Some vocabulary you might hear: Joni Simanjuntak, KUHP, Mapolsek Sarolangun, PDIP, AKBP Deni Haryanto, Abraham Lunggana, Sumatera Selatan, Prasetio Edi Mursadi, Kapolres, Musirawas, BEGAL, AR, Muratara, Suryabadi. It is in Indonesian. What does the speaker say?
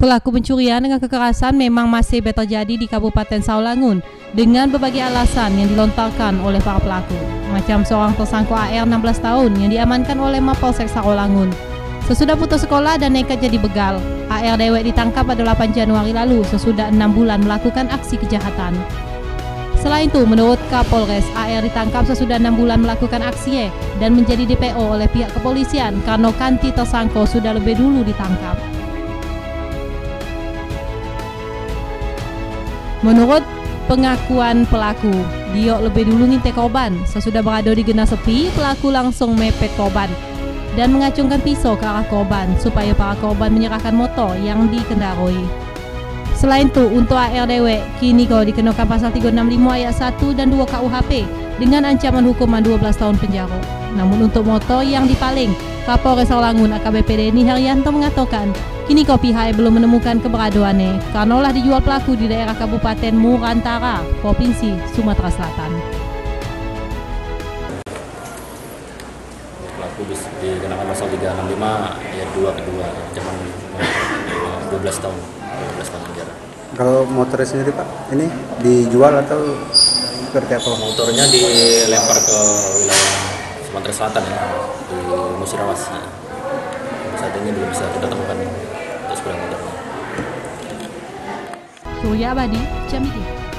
Pelaku pencurian dengan kekerasan memang masih terjadi di Kabupaten Sarolangun dengan berbagai alasan yang dilontarkan oleh para pelaku. Macam seorang tersangka AR 16 tahun yang diamankan oleh Mapolsek Sarolangun. Sesudah putus sekolah dan nekat jadi begal, AR dewek ditangkap pada 8 Januari lalu sesudah 6 bulan melakukan aksi kejahatan. Selain itu, menurut Kapolres, AR ditangkap sesudah 6 bulan melakukan aksinya dan menjadi DPO oleh pihak kepolisian karena kanti tersangka sudah lebih dulu ditangkap. Menurut pengakuan pelaku, dia lebih dulu ngintip korban. Sesudah berada di genah sepi, pelaku langsung mepet korban dan mengacungkan pisau ke arah korban supaya para korban menyerahkan motor yang dikendarai. Selain itu, untuk ARDW, kini kalau dikenakan pasal 365 ayat 1 dan 2 KUHP dengan ancaman hukuman 12 tahun penjara. Namun untuk motor yang dipaling, Kapolres Sarolangun AKBP Deni Haryanto mengatakan, kini pihaknya belum menemukan keberadaannya, karena lah dijual pelaku di daerah Kabupaten Muratara, Provinsi Sumatera Selatan. Pelaku dikenakan pasal 365 ayat 2 kedua, ancaman 12 tahun. Kalau motornya sendiri Pak, ini dijual atau seperti apa? Motornya dilempar ke wilayah Sumatera Selatan ya, di Musirawas. Ya. Saat ini belum bisa kita temukan untuk sepeda motornya. Suryabadi, Jambi.